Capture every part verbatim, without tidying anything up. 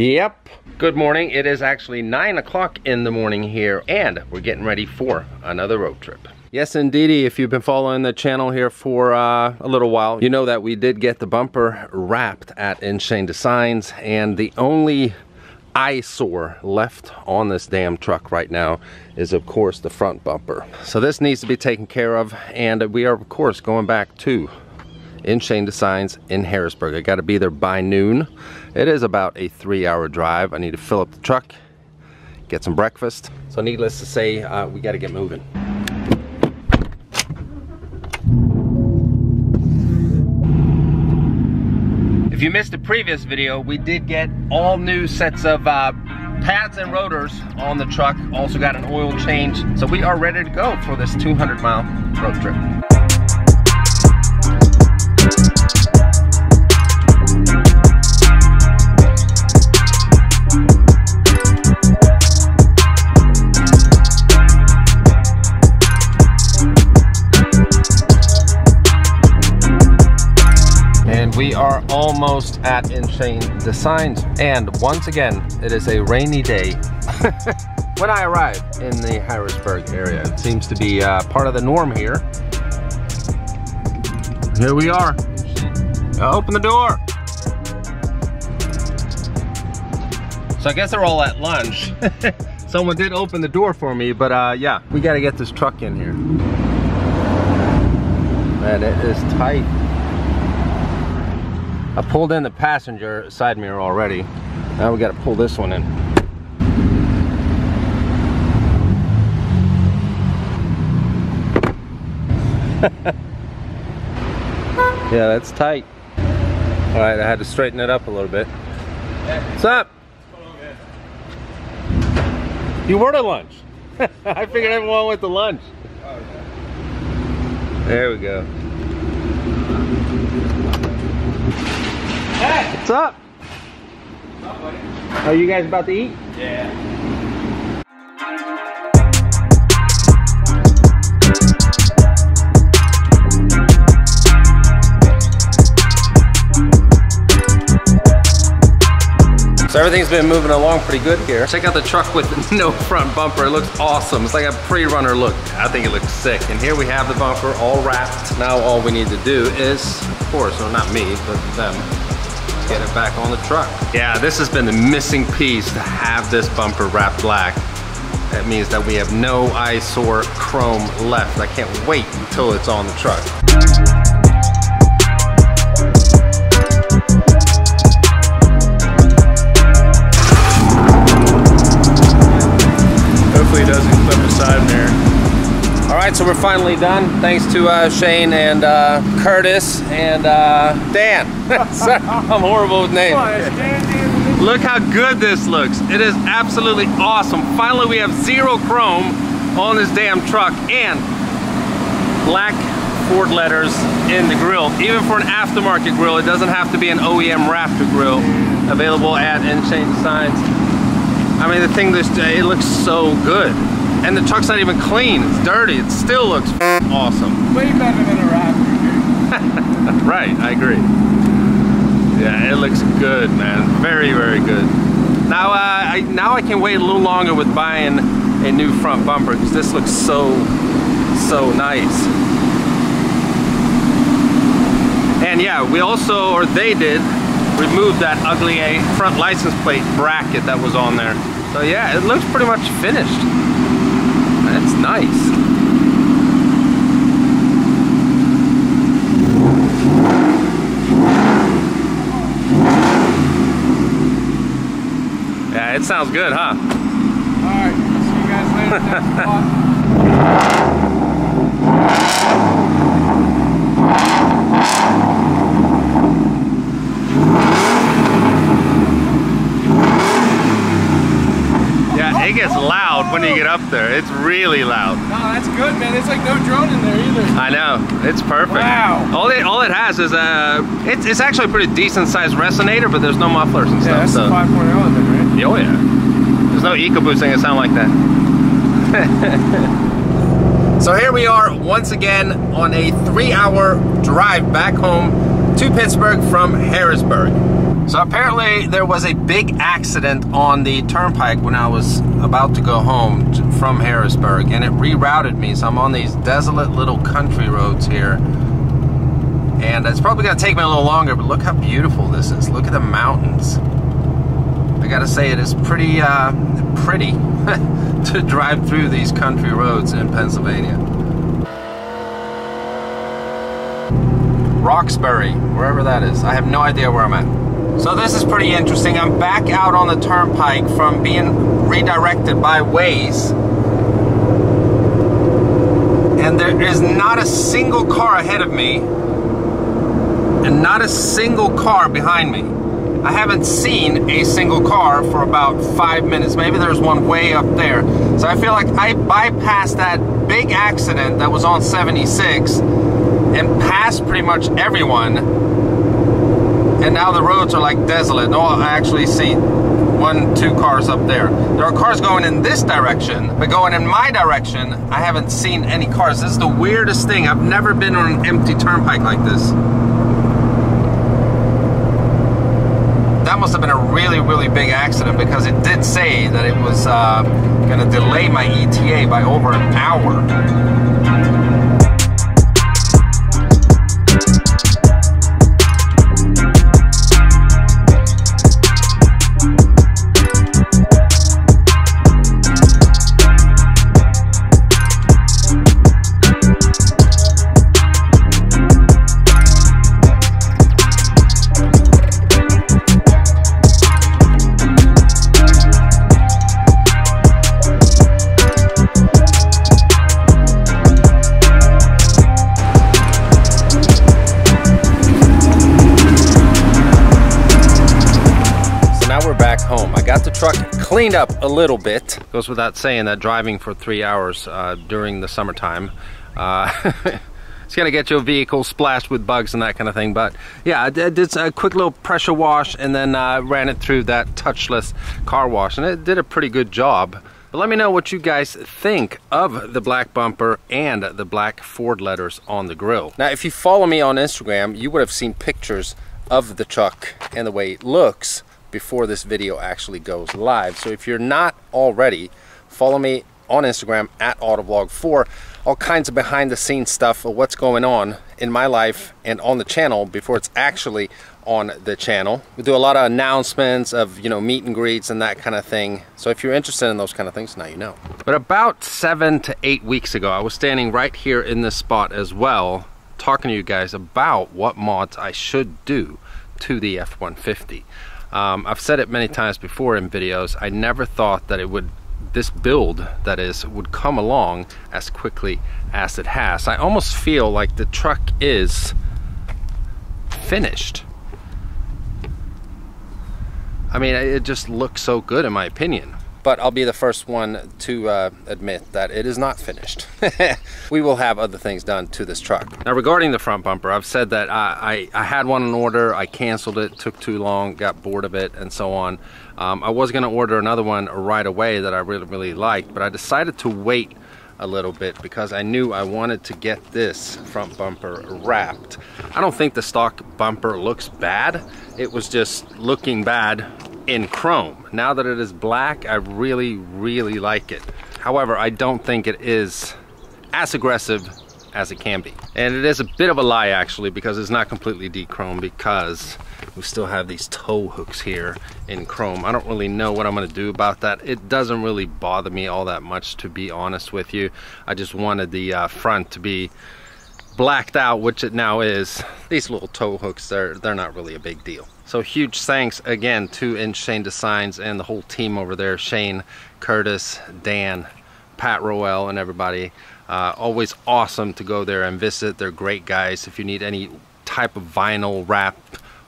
Yep. Good morning. It is actually nine o'clock in the morning here, and we're getting ready for another road trip. Yes, indeedy. If you've been following the channel here for uh, a little while, you know that we did get the bumper wrapped at inShane Designs, and the only eyesore left on this damn truck right now is of course the front bumper. So this needs to be taken care of, and we are of course going back to inShane Designs in Harrisburg. I got to be there by noon. It is about a three hour drive. I need to fill up the truck, get some breakfast. So needless to say, uh, we got to get moving. If you missed the previous video, we did get all new sets of uh, pads and rotors on the truck. Also got an oil change. So we are ready to go for this two hundred mile road trip. We are almost at inShane Designs, and once again, it is a rainy day. When I arrived in the Harrisburg area, it seems to be uh, part of the norm here. Here we are. Uh, open the door. So I guess they're all at lunch. Someone did open the door for me, but uh, yeah, we got to get this truck in here. Man, it is tight. I pulled in the passenger side mirror already. Now we got to pull this one in. Yeah, that's tight. All right, I had to straighten it up a little bit. What's up? You were to lunch. I figured everyone went to lunch. There we go. Hey! What's up? What's up, buddy? Are you guys about to eat? Yeah. So everything's been moving along pretty good here. Check out the truck with no front bumper. It looks awesome. It's like a pre-runner look. I think it looks sick. And here we have the bumper all wrapped. Now all we need to do is, of course, well not me, but them, get it back on the truck. Yeah, this has been the missing piece to have this bumper wrapped black. That means that we have no eyesore chrome left. I can't wait until it's on the truck. So we're finally done, thanks to uh, Shane and uh, Curtis and uh, Dan. Sorry, I'm horrible with names. Look how good this looks. It is absolutely awesome. Finally, we have zero chrome on this damn truck and black Ford letters in the grill. Even for an aftermarket grill, it doesn't have to be an O E M Raptor grill. Available at inShane Designs. I mean, the thing this day, it looks so good. And the truck's not even clean, it's dirty, it still looks f***ing awesome. Way better than a Raptor. Right, I agree. Yeah, it looks good, man. Very, very good. Now, uh, I, now I can wait a little longer with buying a new front bumper, because this looks so, so nice. And yeah, we also, or they did, remove that ugly a front license plate bracket that was on there. So yeah, it looks pretty much finished. It's nice. Yeah, it sounds good, huh? Alright, see you guys later. Yeah, it gets loud when you get up there. It's really loud. No, that's good, man. It's like no drone in there either. I know. It's perfect. Wow. All it, all it has is a... It's, it's actually a pretty decent-sized resonator, but there's no mufflers and yeah, stuff. Yeah, that's so. five point oh in there, right? Yeah, oh, yeah. There's no EcoBoost thing that sound like that. So here we are once again on a three hour drive back home to Pittsburgh from Harrisburg. So apparently there was a big accident on the turnpike when I was about to go home to, from Harrisburg, and it rerouted me, so I'm on these desolate little country roads here. And it's probably gonna take me a little longer, but look how beautiful this is. Look at the mountains. I gotta say, it is pretty, uh, pretty to drive through these country roads in Pennsylvania. Roxbury, wherever that is. I have no idea where I'm at. So this is pretty interesting. I'm back out on the turnpike from being redirected by Waze. And there is not a single car ahead of me and not a single car behind me. I haven't seen a single car for about five minutes. Maybe there's one way up there. So I feel like I bypassed that big accident that was on seventy-six and passed pretty much everyone. And now the roads are like desolate. No, I actually see one, two cars up there. There are cars going in this direction, but going in my direction, I haven't seen any cars. This is the weirdest thing. I've never been on an empty turnpike like this. That must have been a really, really big accident, because it did say that it was uh, gonna delay my E T A by over an hour. Cleaned up a little bit. Goes without saying that driving for three hours uh, during the summertime, uh, it's gonna get your vehicle splashed with bugs and that kind of thing. But yeah, I did a quick little pressure wash and then uh, ran it through that touchless car wash, and it did a pretty good job. But let me know what you guys think of the black bumper and the black Ford letters on the grill. Now, if you follow me on Instagram, you would have seen pictures of the truck and the way it looks before this video actually goes live. So if you're not already, follow me on Instagram at autovlog four. All kinds of behind the scenes stuff of what's going on in my life and on the channel before it's actually on the channel. We do a lot of announcements of, you know, meet and greets and that kind of thing. So if you're interested in those kind of things, now you know. But about seven to eight weeks ago, I was standing right here in this spot as well, talking to you guys about what mods I should do to the F one fifty. Um, I've said it many times before in videos, I never thought that it would, this build that is, would come along as quickly as it has. I almost feel like the truck is finished. I mean, it just looks so good in my opinion. But I'll be the first one to uh, admit that it is not finished. We will have other things done to this truck. Now, regarding the front bumper, I've said that I, I, I had one in order, I canceled it, took too long, got bored of it, and so on. Um, I was gonna order another one right away that I really, really liked, but I decided to wait a little bit because I knew I wanted to get this front bumper wrapped. I don't think the stock bumper looks bad. It was just looking bad in chrome. Now that it is black, I really, really like it. However, I don't think it is as aggressive as it can be. And it is a bit of a lie actually, because it's not completely de-chromed, because we still have these tow hooks here in chrome. I don't really know what I'm gonna do about that. It doesn't really bother me all that much, to be honest with you. I just wanted the uh, front to be blacked out, which it now is. These little tow hooks, they're, they're not really a big deal. So huge thanks again to inShane Designs and the whole team over there, Shane, Curtis, Dan, Pat Roel, and everybody. Uh, always awesome to go there and visit. They're great guys. If you need any type of vinyl wrap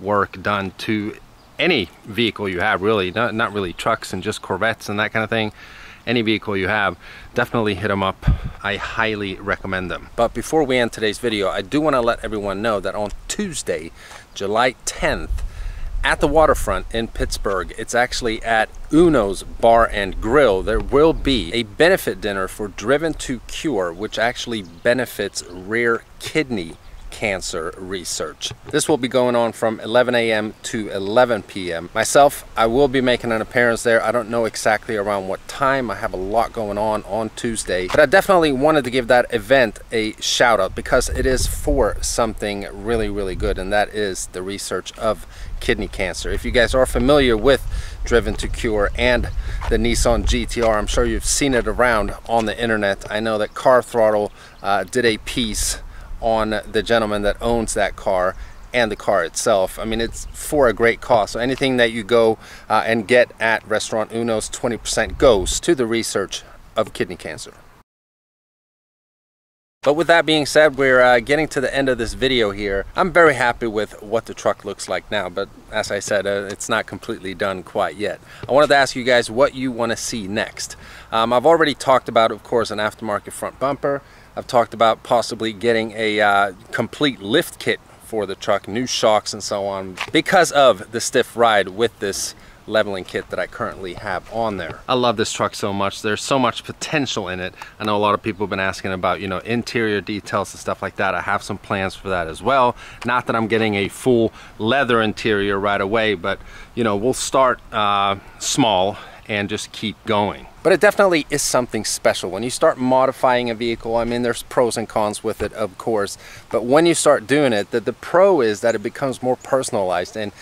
work done to any vehicle you have, really, not, not really trucks and just Corvettes and that kind of thing, any vehicle you have, definitely hit them up. I highly recommend them. But before we end today's video, I do want to let everyone know that on Tuesday, July tenth, at the waterfront in Pittsburgh, it's actually at Uno's Bar and Grill, there will be a benefit dinner for Driven to Cure, which actually benefits rare kidney cancer research. This will be going on from eleven a m to eleven p m Myself, I will be making an appearance there. I don't know exactly around what time. I have a lot going on on Tuesday, but I definitely wanted to give that event a shout out because it is for something really, really good, and that is the research of kidney cancer. If you guys are familiar with Driven to Cure and the Nissan G T R, I'm sure you've seen it around on the internet. I know that Car Throttle uh, did a piece on the gentleman that owns that car and the car itself. I mean, it's for a great cause. So anything that you go uh, and get at restaurant Uno's, twenty percent goes to the research of kidney cancer. But with that being said, we're uh, getting to the end of this video here. I'm very happy with what the truck looks like now, but as I said, uh, it's not completely done quite yet. I wanted to ask you guys what you want to see next. Um, I've already talked about, of course, an aftermarket front bumper. I've talked about possibly getting a uh, complete lift kit for the truck, new shocks and so on, because of the stiff ride with this leveling kit that I currently have on there. I love this truck so much. There's so much potential in it. I know a lot of people have been asking about, you know, interior details and stuff like that. I have some plans for that as well. Not that I'm getting a full leather interior right away, but, you know, we'll start uh, small and just keep going. But it definitely is something special. When you start modifying a vehicle, I mean, there's pros and cons with it, of course, but when you start doing it, the, the pro is that it becomes more personalized and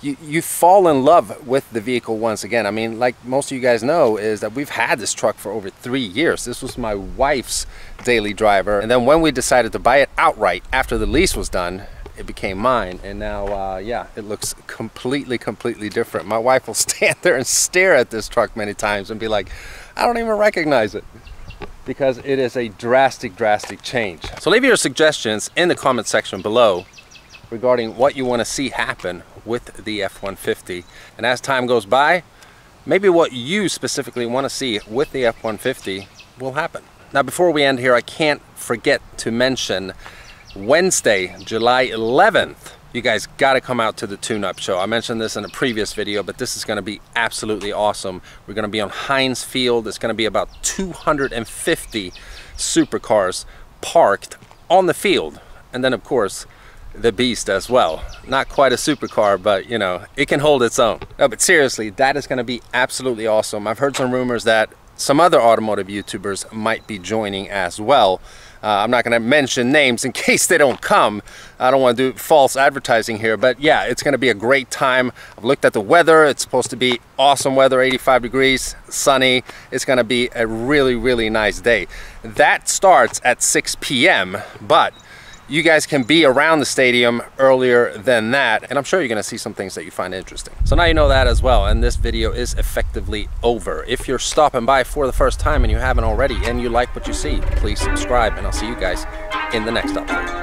you, you fall in love with the vehicle once again. I mean, like most of you guys know, is that we've had this truck for over three years. This was my wife's daily driver. And then when we decided to buy it outright after the lease was done, it became mine, and now uh, yeah, it looks completely completely different. My wife will stand there and stare at this truck many times and be like, I don't even recognize it, because it is a drastic drastic change. So leave your suggestions in the comment section below regarding what you want to see happen with the F one fifty, and as time goes by, maybe what you specifically want to see with the F one fifty will happen. Now, before we end here, I can't forget to mention Wednesday, July eleventh, you guys got to come out to the tune-up show. I mentioned this in a previous video, but this is going to be absolutely awesome. We're going to be on Heinz Field. It's going to be about two hundred fifty supercars parked on the field, and then of course the beast as well. Not quite a supercar, but you know, it can hold its own. No, but seriously, that is going to be absolutely awesome. I've heard some rumors that some other automotive YouTubers might be joining as well. Uh, I'm not going to mention names in case they don't come. I don't want to do false advertising here, but yeah, it's going to be a great time. I've looked at the weather. It's supposed to be awesome weather, eighty-five degrees, sunny. It's going to be a really, really nice day. That starts at six p m, but you guys can be around the stadium earlier than that, and I'm sure you're gonna see some things that you find interesting. So now you know that as well, and this video is effectively over. If you're stopping by for the first time and you haven't already, and you like what you see, please subscribe, and I'll see you guys in the next update.